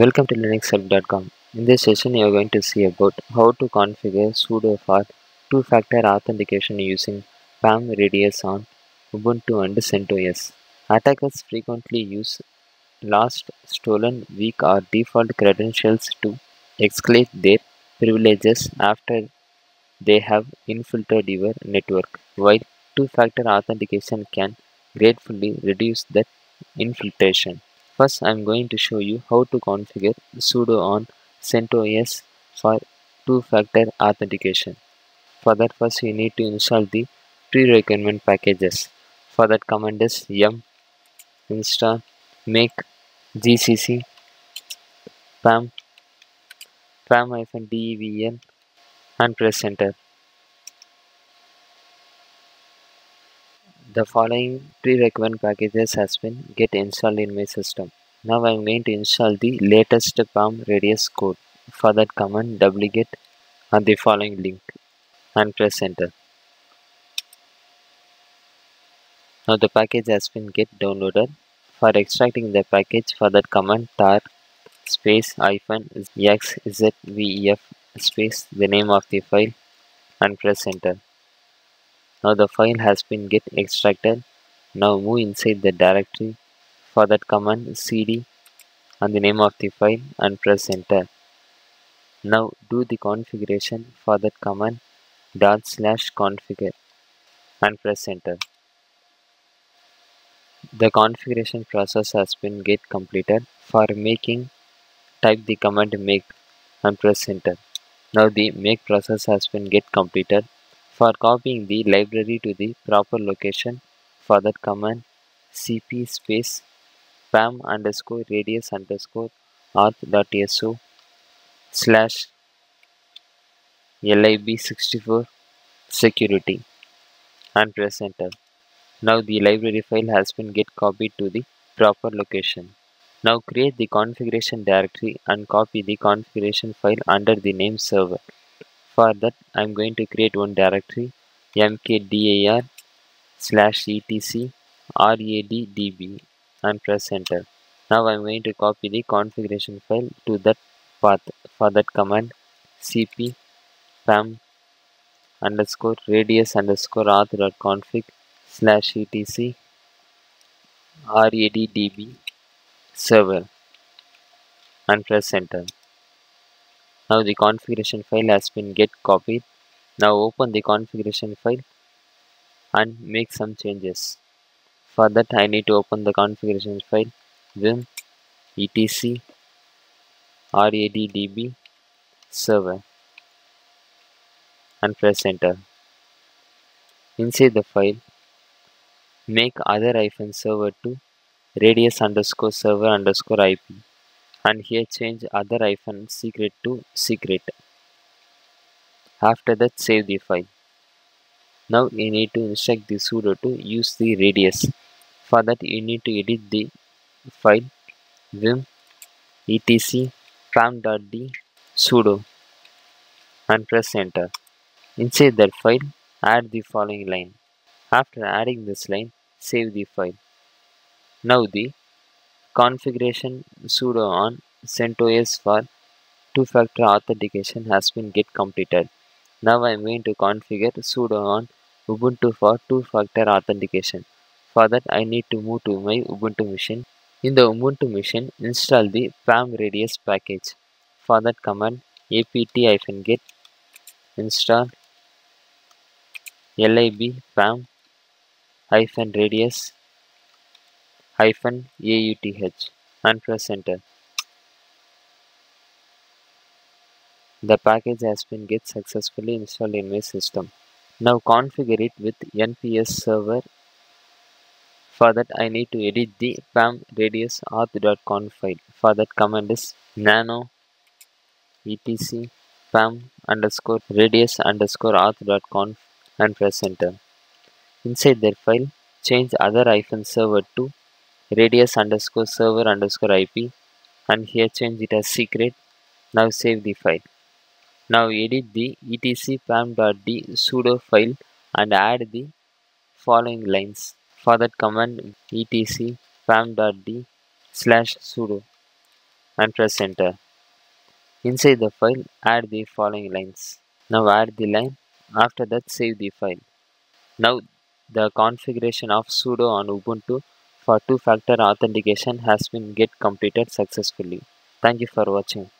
Welcome to LinuxHelp.com. In this session, you are going to see about how to configure sudo for two-factor authentication using PAM RADIUS on Ubuntu and CentOS. Attackers frequently use lost, stolen, weak or default credentials to exploit their privileges after they have infiltrated your network, while two-factor authentication can greatly reduce that infiltration. First, I am going to show you how to configure sudo on CentOS for two-factor authentication. For that, first you need to install the pre-requirement packages. For that, command is yum install make gcc pam-deven and press enter. The following pre-requirement packages has been get installed in my system. Now I am going to install the latest PAM RADIUS code. For that, command wget on the following link and press enter. Now the package has been get downloaded. For extracting the package, for that, command tar -xzvef the name of the file and press enter. Now the file has been get extracted. Now move inside the directory. For that, command cd and the name of the file and press enter. Now do the configuration. For that, command /configure and press enter. The configuration process has been get completed. For making, type the command make and press enter. Now the make process has been get completed. For copying the library to the proper location, for that, command cp pam_radius_auth.so/lib64security and press enter. Now the library file has been get copied to the proper location. Now create the configuration directory and copy the configuration file under the name server. For that, I am going to create one directory mkdir/etc/raddb and press enter. Now I am going to copy the configuration file to that path. For that, command cp pam_radius_auth.config/etc/raddb server and press enter. Now the configuration file has been get copied. Now open the configuration file and make some changes. For that, I need to open the configuration file vim etc/raddb server and press enter. Inside the file, make other-server to radius_server_ip. And here change other-secret to secret. After that, save the file. Now you need to instruct the sudo to use the radius. For that, you need to edit the file vim etc pam.d sudo and press enter. Inside that file, add the following line. After adding this line, save the file. Now the configuration sudo on CentOS for two-factor authentication has been get completed. Now I am going to configure sudo on Ubuntu for two-factor authentication. For that, I need to move to my Ubuntu machine. In the Ubuntu machine, install the PAM RADIUS package. For that, command apt-get install lib pam-radius-auth and press enter. The package has been get successfully installed in my system. Now configure it with nps server. For that, I need to edit the pam-radius-auth.conf file. For that, command is nano etc pam_radius_auth.conf and press enter. Inside their file, change other-server to radius_server_ip and here change it as secret. Now save the file. Now edit the etc pam.d sudo file and add the following lines. For that, command etc pam.d/sudo and press enter. Inside the file, add the following lines. Now add the line, after that save the file. Now the configuration of sudo on Ubuntu for two-factor authentication has been completed successfully. Thank you for watching.